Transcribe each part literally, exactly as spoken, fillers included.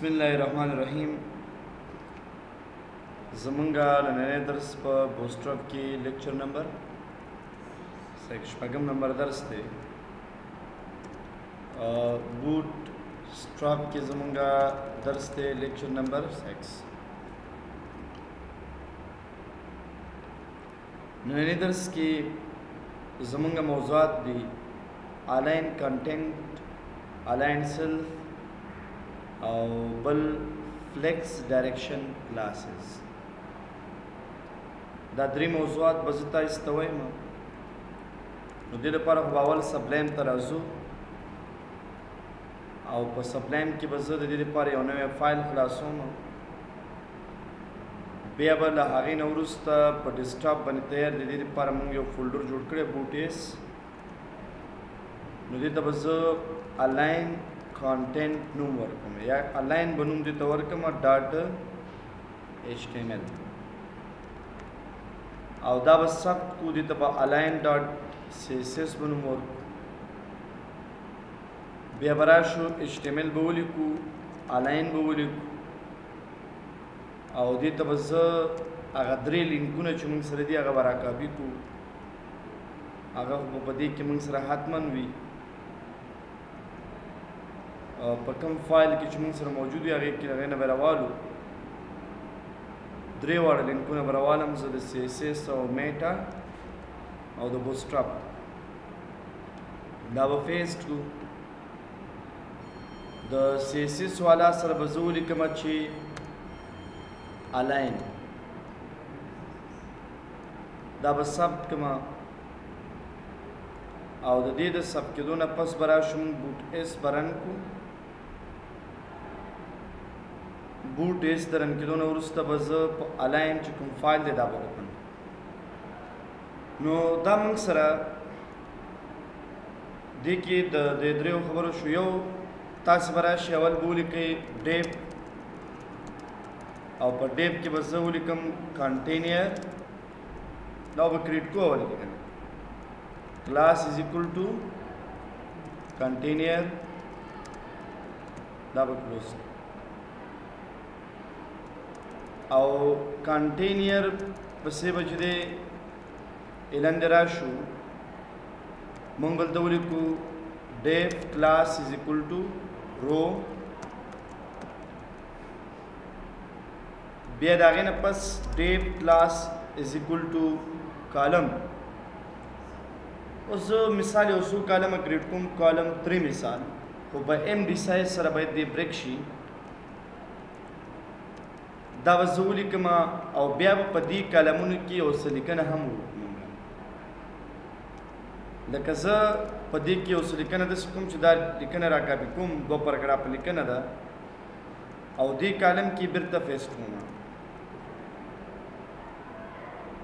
बिस्मिल्लाहिर्रहमानिर्रहीम। जमंगा नए दर्स पर बूटस्ट्रैप की लेक्चर नंबर शगम नंबर दर्स थे। बूटस्ट्रैप के जमंगा दर्स थे लेक्चर नंबर सिक्स। नए दर्स की जमंगा मौजूद दी ऑनलाइन कंटेंट, ऑनलाइन सेल्फ और बल फ्लेक्स डायरेक्शन क्लासेस दा द्री मौजूद बजता इस्तवे दिल पर बावल सबलेम तराजू और पर सबलेम की बजत दिल पर यौनवे फाइल क्लासों में बेअबल हागी नवरुस्त पर डिस्टर्ब बने तैयार दिल पर मुंगे फोल्डर जुड़कर बूटेस नुदी तबज ऑनलाइन कंटेंट नूम वर्कम या अलाइन बनूम देता वर्कम और डॉट एचटीएमएल और दाब सख्त को देता बा अलाइन डॉट सीएसएस बनूम वर्क बेबराशो एचटीएमएल बोली को अलाइन बोली को और देता बस अगदरे लिंकों ने चुमंग सरदी अगर बराकाबी को अगर वो बदी के मंग सराहतमन भी पकम फाइल की चुमंग सर मौजूद है आगे कि न बरावालू द्रे वाड़ लिंकू न बरावालम सदस्य से सौ मेटा और द बूटस्ट्रैप दाव फेस टू द सीएसएस वाला सर बजूल कम अच्छी अलाइन दाब सब कमा और द दे सब के दो न पस बरा शुम बूट एस बरन को बूट एस दरन के दोनों उरुस्ता बजब अलाइन चुकम फाइल दे दाब ओपन नो दामंग सरा देखिए द दे द्रेव खबर शुयो तास बरा शवल बोली के डेप और पर डेप के बजब बोली कम कंटेनर दाब क्रिएट को अवल दिखने class is equal to container दाब क्लोज और कंटेनर बसे बजदे एलंदराशु मंगल दौली को div class is equal to row बेद आगे न पस div class is equal to column उस मिसाल उसू कॉलम ग्रेड कुम कॉलम त्रि मिसाल हो ब एम डिसाइ सर बैद दे ब्रेक्शी दाव जूली कमा और ब्याव पदी कलमुन की और सलिकन हम लकज़ा पदी की और सलिकन दस कुम चुदार लिकन राका भी कुम दो परग्राफ लिकन दा और दी कलम की बिरता फेस्ट होना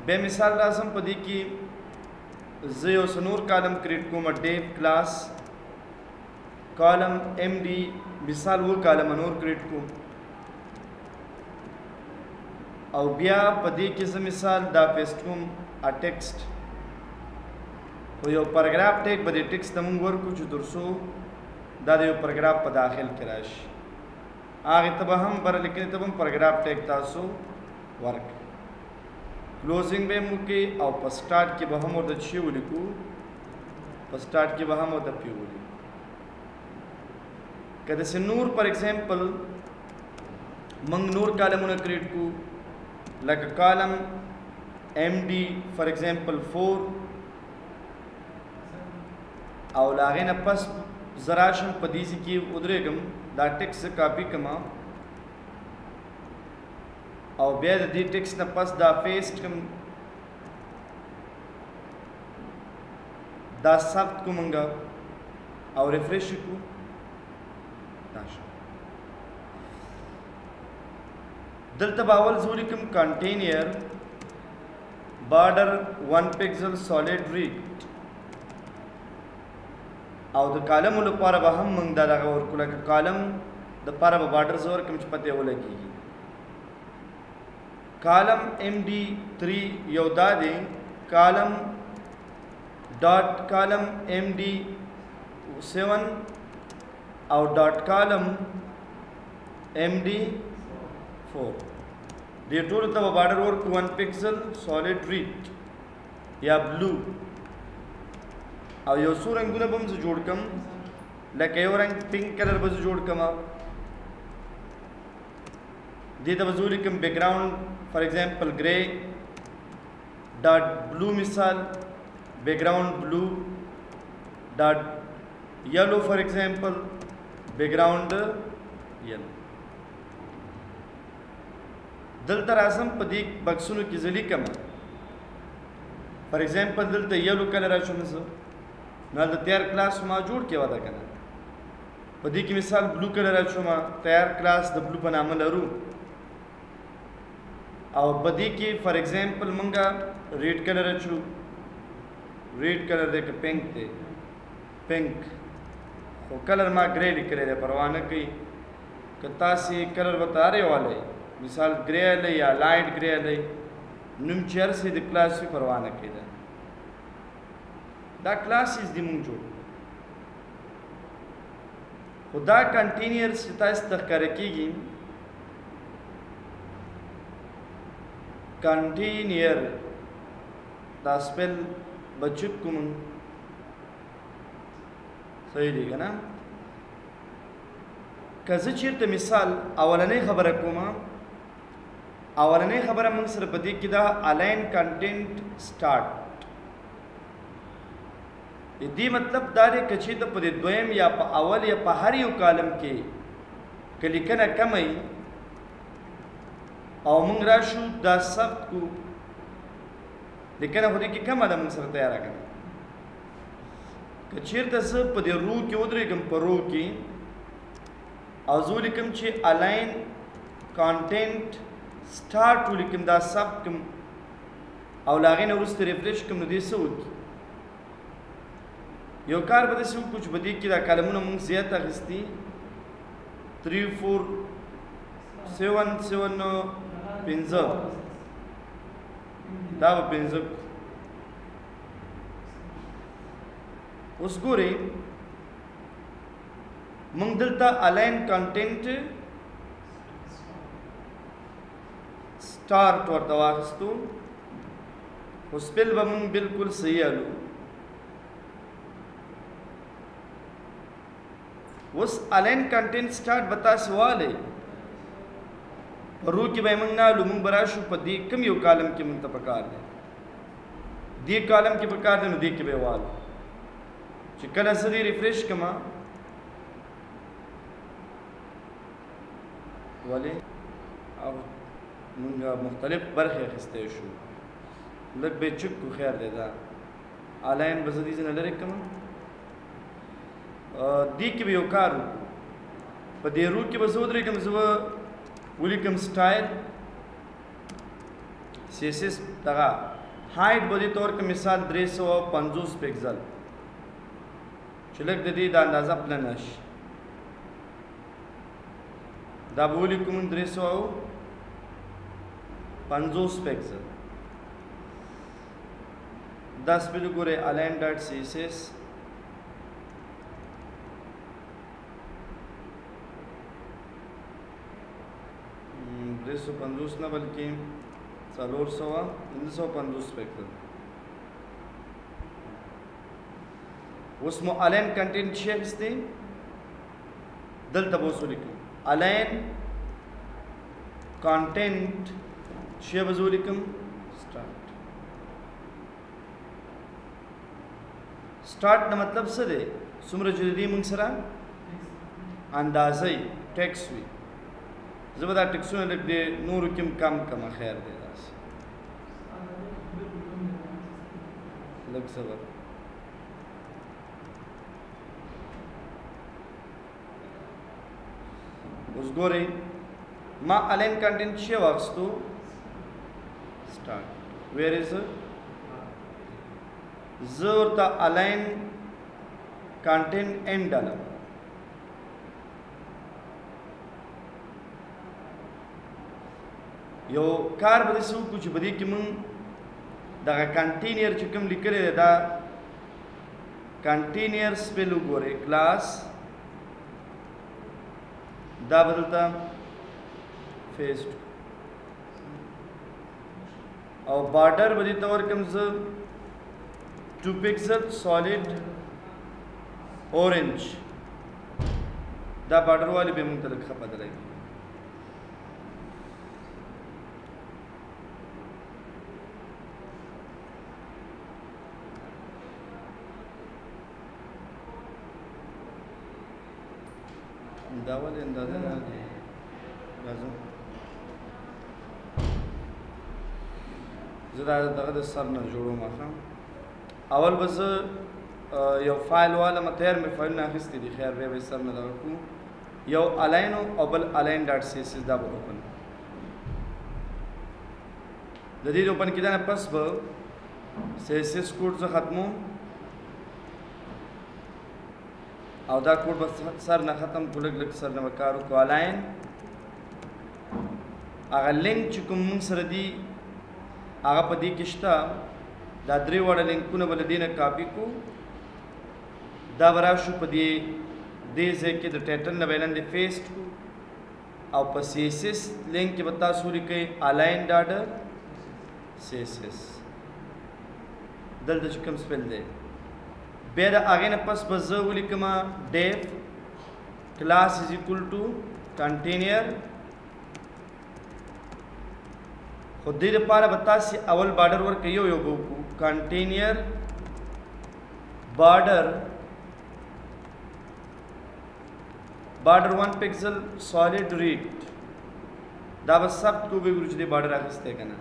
बेमिसाल लाजम पदी की जे और सनूर कलम क्रिएट कुम div class column M D मिसाल वो कॉलम अनूर क्रिएट कुम और बिया पदी किस मिसाल दा पेस्टूम आ टेक्स्ट हो यो पैराग्राफ टेक बदे टेक्स्ट तमंग वर कुछ दुरसो दा यो पैराग्राफ पर दाखिल कराश आगे तब हम बर लेकिन तब हम पैराग्राफ टेक तासो वर्क क्लोजिंग में मुके और पर स्टार्ट के बहम और द छी लिखू पर स्टार्ट के बहम और द पी लिखू कहते से नूर पर एग्जाम्पल मंग नूर कॉलम उन्हें क्रिएट को like column M D for example four और लागे न पस जराशम पदीजी की उदरेगम दा टेक्स कापी कमा और बेद दी टेक्स न पस दा फेस्ट कम दा सब्त को मंगा और रिफ्रेश को दिलत बावल जूलिकम container border one pixel solid red और द कॉलम लपार हम मंगदा लगा और कुल कॉलम द पार बॉर्डर जोर कम पते हो लगी कॉलम एम डी थ्री योदा दे column dot column M D seven और dot column M D four डेटोल तब बॉर्डर वर्क वन पिक्सल सॉलिड रीड या ब्लू अब योसू रंग बम से जोड़ कम लाइक यो रंग पिंक कलर बस जोड़ कम आप दे तबजू लिखम background for example grey dot blue मिसाल background blue dot yellow for example background yellow दिल तरासम पदी बक्सुन की जली कम फॉर एग्जांपल दिल तो येलो कलर आशुन सो ना तो तैयार क्लास में जोड़ के वादा करना पदी की मिसाल ब्लू कलर आशुमा तैयार क्लास द ब्लू बनाम लरू और बदी की फॉर एग्जांपल मंगा रेड कलर अचू रेड कलर देख पिंक दे पिंक वो कलर माँ ग्रे लिख रहे थे परवाना कई कता से कलर बता रहे वाले मिसाल ग्रे अल या लाइट ग्रे अल नुम चेयर से द क्लास भी परवाना कई दा दा क्लास इज दी मुंग जोड़ खुदा कंटिन्यूअस तस्करे की कंटिन्यूअर दास्पेल बच्चुप कुमन सही देगा ना कजचिर तो मिसाल अवलने खबर कुमा अवलने खबर मंग सरपदी किदा अलाइन कंटेंट स्टार्ट दी मतलब दारे कची तो पदे द्वयम या पा अवल या पहाड़ी कालम के कलिकन कमई और मंगराशु दा सब को लेकिन होती कि कम अदा मंग सर तैयार करना कचीर तस पदे रू के उधर कम परो की आजूल कम छे अलाइन कंटेंट स्टार्ट टू लिकम दा सब कम अवलागे ने उस रिफ्रेश कम नदी से होती यो कार बदे से कुछ बदी कि कलमों मुंग ज्यादा खिस्ती थ्री फोर सेवन सेवन पिंज दाव पिंज उसको रे मुंग दिलता अलाइन कंटेंट स्टार्ट और दवा खिस्तू उस बिल बमुंग बिल्कुल सही आलू उस अलाइन कंटेंट स्टार्ट बता सवाले रू की बैमंगा लुमंग बराशु पदी कम यो कालम के मुंत प्रकार है दी कालम के प्रकार है दी के बेवाल चिकन असली रिफ्रेश कमा वाले अब मुंगा मुख्तलिफ बरखे खिस्ते शू लग बेचुप को खैर देदा अलाइन बजदी से नजर कमा दी के भी उकार पदे रू के बस उधर कम सुबह उली कम स्टाइल सेसिस तगा हाइट बदी तौर के मिसाल ड्रेस हो पंजूस पिक्सल चलक दी दा अंदाजा प्लनश दाबोली कुम ड्रेस हो पंजूस पिक्सल दस बिल गोरे अलाइन डॉट सेसिस सौ पंदूस न बल्कि सलोर सवा इन सौ पंदूस पैक्टर उसमें अलाइन कंटेंट शेप्स थी दल तबोसू लिखम अलाइन कंटेंट शेबजू लिखम स्टार्ट स्टार्ट न मतलब सदे सुम्र जुदी मुंगसरा अंदाजई टैक्स हुई जबदा टिक्सों लग दे नूर किम कम कमा खैर दे दास लग सबर उस गोरे माँ अलाइन कंटेंट छे वक्स तो स्टार्ट वेयर इज जोर ता अलाइन कंटेंट एंड डाला यो कार बदे सू कुछ बदी कि मुंग दा कंटिन्यूअर चिकम लिख रहे दा कंटिन्यूअर स्पेल गोरे क्लास दा बदलता फेस टू और बॉर्डर बजी तौर कम्स टू पिक्सल सॉलिड ऑरेंज दा बॉर्डर वाली भी मुंतल खपत रहेगी। दावत अंदाज़ा ना दे बाजू ज़रा दावत सर न जोड़ो माखा अवल बस यो फाइल वाला मतेर में फाइल ना खिस्ती दी खैर वे बस सर न दावत को यो अलाइन और अबल अलाइन डॉट सी सी दावत ओपन जदीद ओपन किधर न पस बो सी सी स्कूट जो ख़त्मों और दा कोड बस सर न ख़त्म पुलग लग सर न वकारो को अलाइन आगा लिंक चुकुम सर दी आगा पदी किश्ता दादरी वाला लिंक को न बल दी न कापी को दा बराशु पदी दे जे के द टाइटल न बैलन दे फेस को और पसीसिस लिंक के बता सूरी के अलाइन डाडा सीसिस दल द चुकुम स्पेल दे बेद आगे न पस बज़ लिखमा div class is equal to container खुद पारा बतासी अवल बॉर्डर वर कहो योगो को container border border one pixel solid red दा बस सब को भी गुरुजी बॉर्डर आखिस्ते कना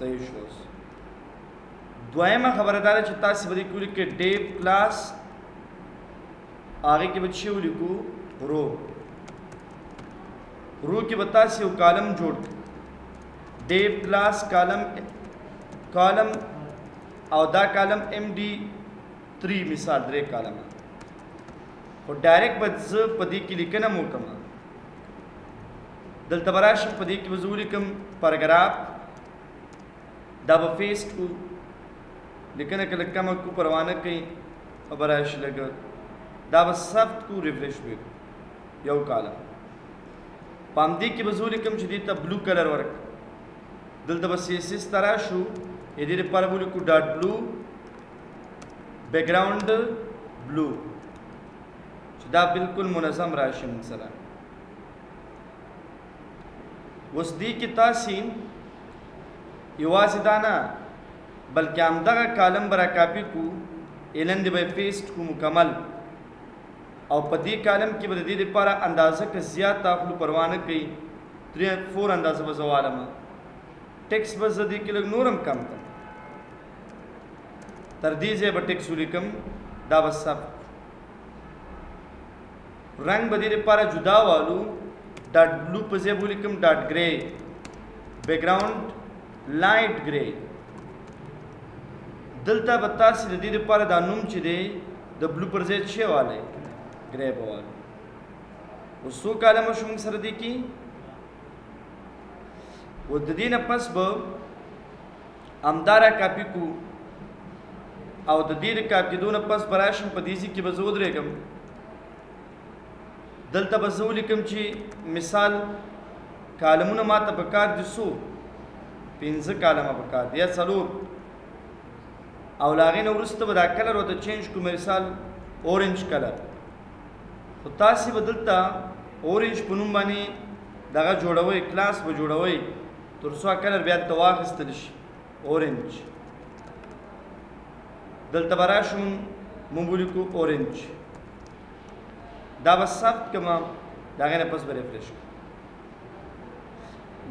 सही शोस दुआमा खबरदार चतासी बदी को लिखे डेव क्लास आगे के बच्चे वो लिखो रो रो के बतासी वो कॉलम जोड़ डेव क्लास कॉलम कॉलम अवदा कॉलम एम डी थ्री मिसाल रे कॉलम और डायरेक्ट बज पदी की लिखे ना मोकमा दलतबराश पदी की वजू लिखम पैराग्राफ दब फेस टू लेकिन एक लक्का में को परवाना कहीं और बराश लगा दावा सब को रिफ्रेश भी यो काला पामदी की बजूरी कम चीदी तब ब्लू कलर वर्क दिल तब सीस इस तरह शू यदि पर बोली को डार्क ब्लू बैकग्राउंड ब्लू दा बिल्कुल मुनज़म राशि मुनसरा वस्दी की तासीम युवा सिदाना बल्कि आमदा का कॉलम बरा कापी को एलंद बाई पेस्ट को मुकम्मल और पदी कॉलम की बददी पारा अंदाज़ा का ज़्यादा ताफलू परवाना कई थ्री फोर अंदाज़ा बजो आलम टेक्स बजदी के लोग नूरम कम था तरदीज है ब टेक्स उलिकम दावस सब रंग बदी पारा जुदा वालू डाट ब्लू पजे बुलिकम dot grey background light grey दिलता बता सी दीदी पर दानुम ची दे द ब्लू पर जे छे वाले ग्रे वाले वो सो काले मशुम सरदी की वो ददी न पस ब आमदारा कापी को और ददी कापी दो न पस बराशम पदीजी की बजोद रेगम दिलता बजोलिकम ची मिसाल कालमुन माता बकार दिसो पिंज कालमा बकार दिया सलूर और लागे नवरस्त बदा कलर होता चेंज को मेरे साल ऑरेंज कलर तो तासी बदलता ऑरेंज पुनुम बानी दागा जोड़ा हुए क्लास व जोड़ा हुए तो रसवा कलर ब्याद तवाख इस्तलिश ऑरेंज दलता बराशुन मुंबुली को ऑरेंज दावा साफ कमा दागे न पस बरे फ्रेश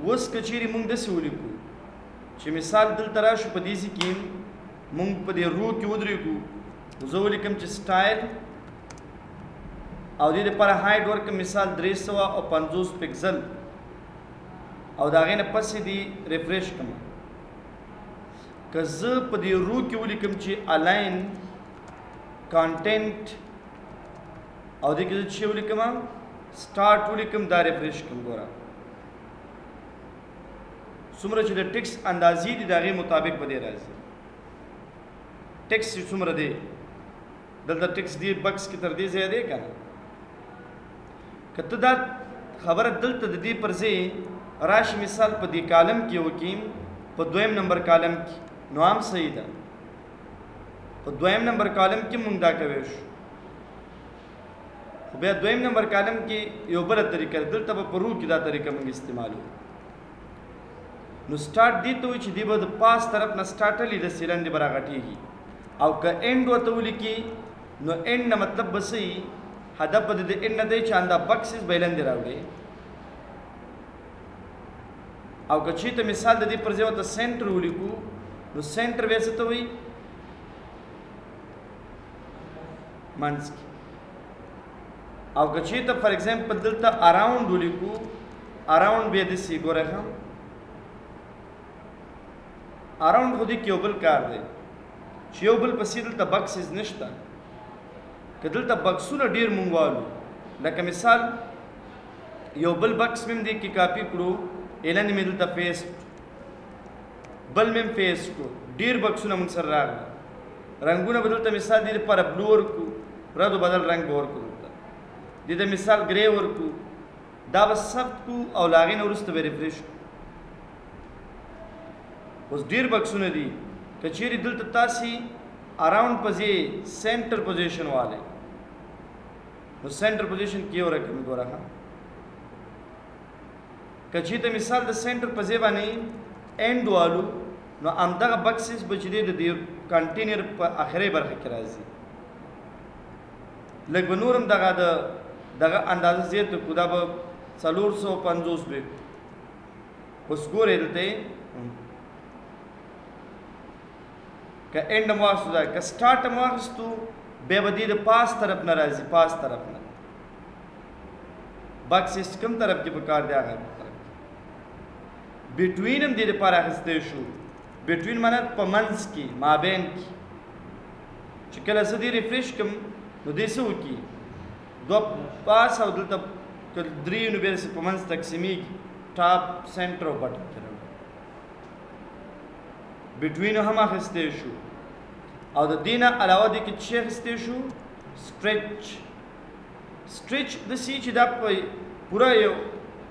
वस कचीरी मुंग दसी उली को चे मिसाल दलता राशु पदीसी की मुंग पदे रू की उदरी को जो लिखम च स्टाइल और पर हाइट वर्क मिसाल दरेस सवा और पंजोस पिक्सल और दागे न पसी दी रिफ्रेश कमा कज पदे रू की लिखम ची अलाइन कंटेंट और देखिए छे लिखमा स्टार्ट लिखम दा रिफ्रेश कम गोरा सुमर च टिक्स अंदाजी दी दागे मुताबिक बदे राजी टेक्स सुमर दे दलता टेक्स दी बक्स की तरदी से दे कहना कतदार खबर दलत दी पर से راشي مثال په دې کالم کې وکیم په دویم نمبر کالم کې نوام صحیح ده په دویم نمبر کالم کې مونږ دا کوي شو خو بیا دویم نمبر کالم کې یو بل طریقه دلته په پرو کې دا طریقه مونږ استعمالو نو سٹارټ دې ته چې دی به پاس طرف نه سٹارټلی د سیلند برا غټیږي او که اینڈ وته ولیکي نو اینڈ نه مطلب بسي هدف د دې اینډ نه دی چې انده بکسز بیلند راوړي او کچی ته مثال د دې پر ځای ته سنټر ولیکو نو سنټر ویسه ته وي منسکی او کچی ته فار ایگزامپل دلته اراوند ولیکو اراوند به د سی ګوره هم اراوند خو دې کیوبل کار دی چې یو بل پسې دلته بکسز نشته که دلته بکسونه ډیر مونږوالو لکه مثال یو بل بکس مم دې کې کاپی کړو एलन में दिलता पेस्ट बल में पेस्ट को डीर बक्सू न मुनसर राग रंगू न बदलता मिसाल दिल पर ब्लू और को रद बदल रंग और को दिलता दिलता मिसाल ग्रे और को दाव सब को औलागिन और उस तबेरे फ्रेश उस डीर बक्सू ने दी कचेरी दिलता तासी अराउंड पजे सेंटर पोजीशन वाले उस सेंटर पोजीशन क्यों रखे मैं दोरा کچی ته مثال د سنټر په ځای باندې اینډ والو نو همدغه بکسز بچدي د دې کنټینر په اخري برخه کې راځي لکه نورم دغه د دغه اندازې زیات کو دا به څلور سوه پنځوس به اوس ګورې ته ک اینډ مواخذ دا ک سٹارټ مواخذ تو به بدی د پاس طرف نه راځي پاس طرف نه بکسز کوم طرف کې به کار دی هغه बिटवीन हम दे पा रहे शो बिटवीन माना पमंस की माबेन की चिकल ऐसा दे रिफ्रेश कम नुदेशो की दो पास और दिल तब कल द्री नुबेर से पमंस तक सीमी टॉप सेंटर ओपट करें बिटवीन हम आखिस्ते शो और द दीना अलावा दे कि छह खिस्ते शो स्ट्रेच स्ट्रेच द सी चिदा पूरा यो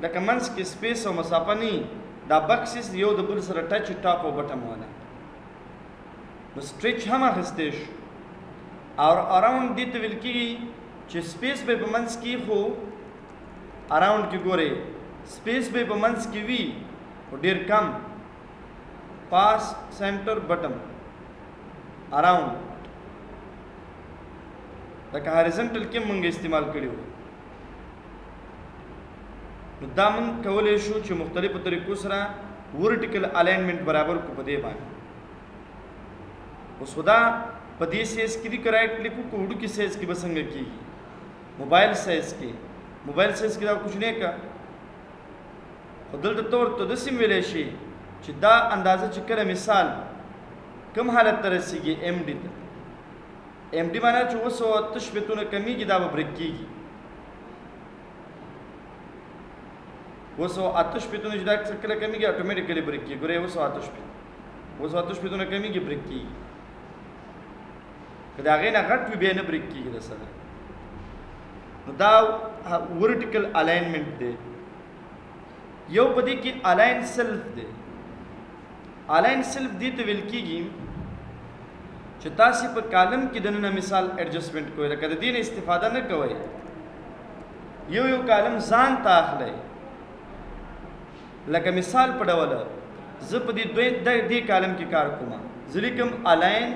लेकिन मंस की स्पेस और मसापनी دا بکسز یو د بل سره ټچ ټاپ او بټم ونه نو سټریچ هم اخیستی شو اور اراوند دې ته ویل کېږي چې سپیس به په منځ کې خو اراوند کې ګورئ سپیس به په منځ کې وي خو ډېر کم پاس سینټر بټم اراوند لکه هریزنټل کې مونږ استعمال کړی و نو دا موږ کولای شو چې مختلفو طریقو سره ورټیکل الاینمنٹ برابر کو پدې باندې اوس ودا پدې سیس کې دی کرایټ لیکو کوډ کې سیس کې بسنګ کې موبایل سیس کې موبایل سیس کې دا کچھ نه کا خدل د تور ته د سیم ویلې شي چې دا اندازه چې کړه مثال کم حالت تر رسیږي ایم ڈی ته ایم ڈی باندې چې وسو تشبیتونه کمیږي دا به بریک کیږي वो सौ आतुष पे तूने जिधर सर्कल का कमी किया ऑटोमेटिकली ब्रेक की गुरे वो सौ आतुष पे वो सौ आतुष पे तूने कमी की ब्रेक की कद आगे ना घट भी बेने ब्रेक की किधर साले न दाव वर्टिकल अलाइनमेंट दे यो पति की अलाइन सेल्फ दे अलाइन सेल्फ दी तो विल की गी चतासी पर कालम की दरन मिसाल एडजस्टमेंट कोई रखा दिन इस्तेफादा न कोई यो यो कालम जान ताखले لکه مثال په ډول ز په دې دوی د دې کالم کې کار کوم ځلیکم الاین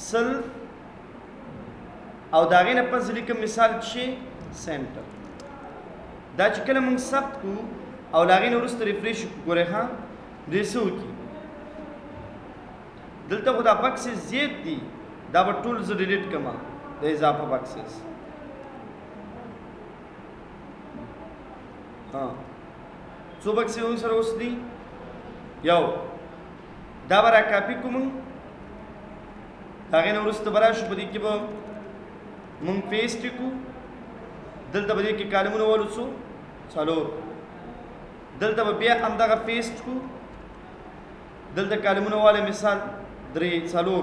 سلف او داغه نه په ځلیکم مثال شي سنټر دا چې کله موږ سب کو او لاغې نو رست ریفریش ګورې ها ریسو کی دلته خدا بکس زیات دي دا په ټول ز ډیلیټ کما د اضافه بکسز ها څو بکسې موږ سره اوس دي یو دا به را کاپي کړو موږ هغې نه وروسته به راشو په دې کې به موږ پیسټ کړو دلته به دې کې کالمونه ولو څو څلور دلته به بیا همدغه پیسټ کړو دلته کالمونه والی مثال درې څلور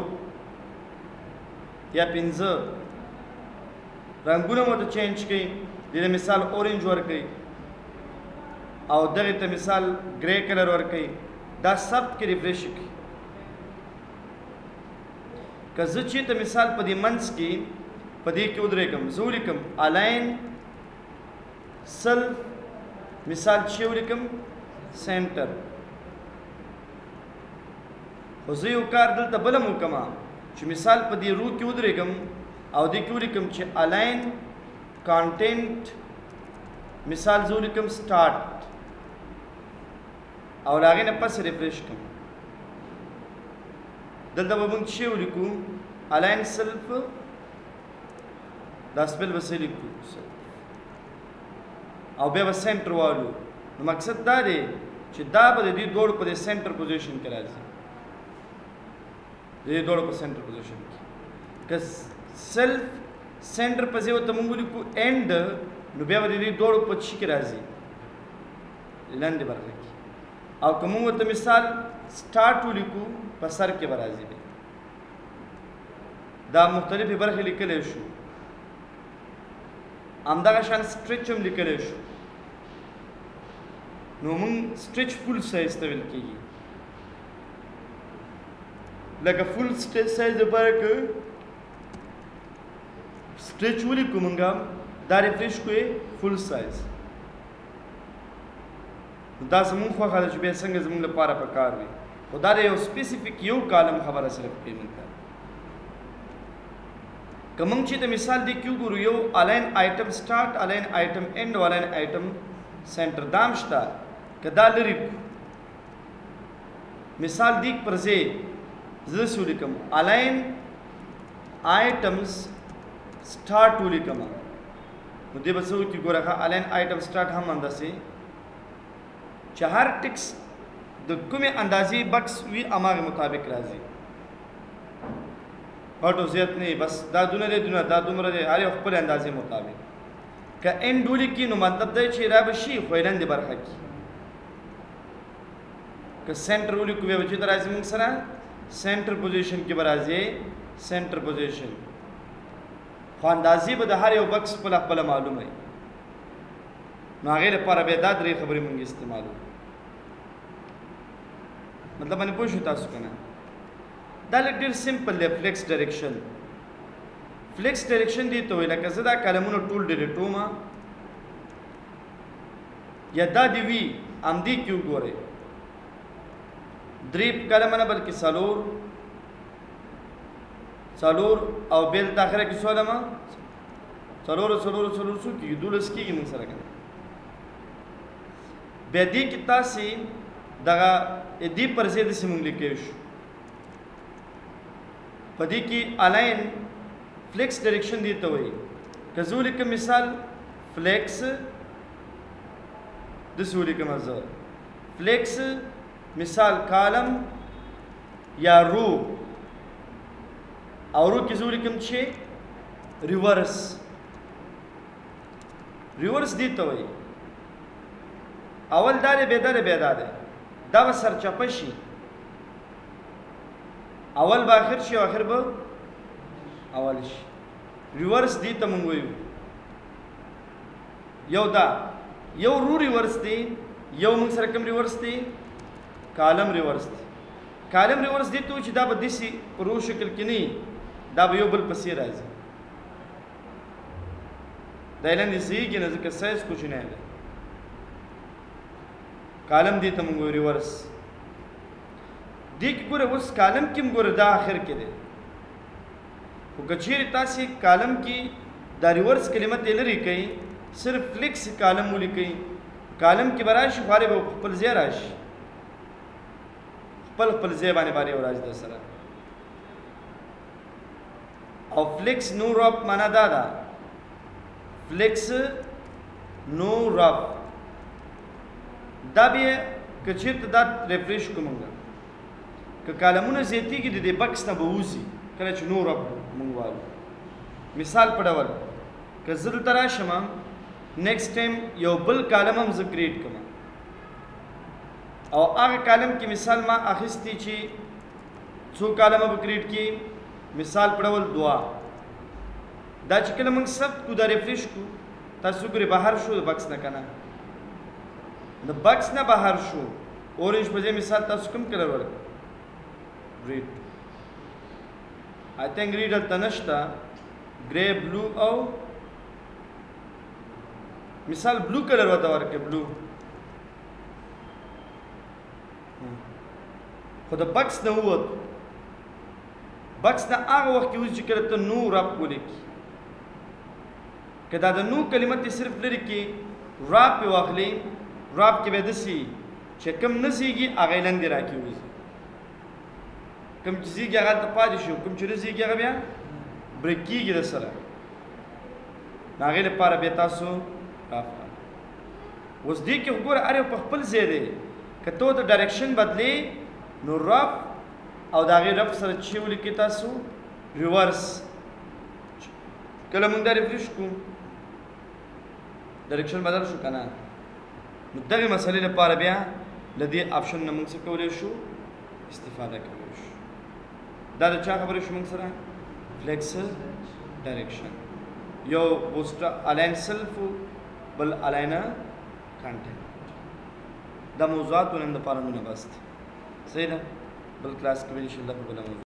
یا پنځه رنګونه مو ته چینج کړئ دې مثال اورنج ورکړئ او دغه ته مثال گری کلر ورکړي دا سب کې ریفریش کړي که زه چې ته مثال په دې منځ کې په دې کې ودرې کوم زه ولیکم الاین سل مثال چې ولیکم سینټر خو زه یو کار دلته بل هم وکړم چې مثال په دې رو کې ودرې کوم او دې کې ولیکم چې الاین کانټینټ مثال زه ولیکم سٹارټ और आगे ने पस रिफ्रेश कम दलता बबंग छे लिखू अलाइन सेल्फ दस बिल बसे लिखू सेल्फ और बे बस सेंटर वालू मकसद दा दे चे दा पर दी दौड़ पर सेंटर पोजीशन करा जी दी दौड़ पर सेंटर पोजीशन की कस सेल्फ सेंटर पर जेव तमुंगु लिखू एंड नु बे दी दौड़ पर छी करा जी लंदे बरने की और कमूंगा तो मिसाल स्टार्ट लिखू पर सर के बराजी में दा मुख्तलिफ बरखे लिखले शू आमदा का शान स्ट्रेच हम लिखले शू नोमंग स्ट्रेच फुल साइज तविल की लगा फुल स्ट्रेच साइज बरक स्ट्रेच वो लिखूंगा दा रिफ्रेश को full size دا زمون خو خاله چې به څنګه زمون لپاره په کار وي خو دا یو سپیسیفیک یو کالم خبره صرف کې منته کوم چې د مثال دی کیو ګورو یو الاین آیټم سٹارټ الاین آیټم اینڈ الاین آیټم سینټر دامشتا کدا لري مثال دی پر زه زه شو لیکم الاین آیټمز سٹارټ ولیکم نو دې بسو کې ګورخه الاین آیټم سٹارټ هم انداسي her ticks د کومه اندازي بکس وی اماغه مطابق راځي هټو زیات نه بس دا دونه دې دونه دا دومره دې هر خپل اندازې مطابق ک ان ډول کې نو مطلب دی چې را بشي خویرند برخه کې ک سنټر ولې کوې وجود راځي موږ سره سنټر پوزیشن کې برازي سنټر پوزیشن خو اندازې به د هر یو بکس په خپل معلومه وي نو هغه لپاره به دا درې خبرې مونږ استعمالو مطلب باندې پوښتنه تاسو کنه دا لیک ډیر سیمپل دی فلیکس ډایرکشن فلیکس ډایرکشن دی ته ویل کزه دا کلمونو ټول ډېر ټوما یا دا دی وی ام دی کیو ګوره درې کلمونه بلکې سالور سالور او بیل تاخره کې سولما سالور سالور سالور سو کې دولس کې موږ سره کنه بیا دې کې تاسو دغه دې پرځې د سیمون لیکې شو پدې کې الاین فلیکس ډایرکشن دی ته وایي کزول کې مثال فلیکس د سوري کې مثال فلیکس مثال کالم یا رو او رو کې زول کې چې ریورس ریورس دی ته وایي اول داره بیداره بیداره دا با سرچپه شی اول با آخر شی و آخر با اول شی ریورس دی تا منگویو یو دا یو رو ریورس دی یو منگ سرکم ریورس دی کالم ریورس دی کالم ریورس دی تو چی دا با دیسی رو شکل کنی دا با یو بل پسی رازی دا ایلان دی صحیح که نزکر سیز کچھ نیا دی کالم دی ته موږ ریورس دی کې ګوره اوس کالم کې موږ ګوره دا اخر کې دی خو کچیر تاسو کالم کې دا ریورس کلمه تل لري کوي صرف فلیکس کالم ولي کوي کالم کې براش فارې به خپل ځای راشي خپل خپل ځای باندې باندې وراج د سره او فلیکس نو رب معنا دا دا فلیکس نو رب دا به کچیرته دا ریفریش کومګه ک کالمونه زیتی کې د بکس نه بووسی کله چې نور رب مونږوالو مثال په ډول ک زل ترا شمه نیکسټ ټایم یو بل کالم هم زکریټ کوم او هغه کالم کې مثال ما اخستی چې څو کالم وکریټ کی مثال په ډول دعا دا چې کله مونږ سب کو دا ریفریش کو تاسو ګری بهر شو د بکس نه کنه The box na bahar shu. Orange pajama saath tasu kim color var? Red. I think red al tanashta. Grey, blue au. Misal blue color wata var ke blue. Khoda box na huwa. Box na aga waqt ki uski kare to no rap ko leki. Kada da no kalimat sirf leki rap pe waqli. राब के वैध सी चकम नसीगी आगेलन दे राखी हुई कम चीज़ी क्या गलत पाजी show कम चीज़ नसीगी क्या गया ब्रेकी की दसला नागेले पार बेतासो राफा उस दी के ऊपर अरे पहपल ज़ेरे कतो तो डायरेक्शन बदले नो राफ और दागे राफ सरच्ची वाली कितासो रिवर्स कल मुंडा रिफ्रेश को डायरेक्शन बदल शुकना दगे मसले लपार बिया लदी ऑप्शन न मुंगस कोले शो استفاده کوي دا د چا خبرې شو موږ سره فلیکسل ډایرکشن یو بوتسټراپ الاین سلف بل الاینه کانټینټ د موضوعاتو نن د پاره مونږ بس صحیح ده بل کلاس کې ان شاء الله په بل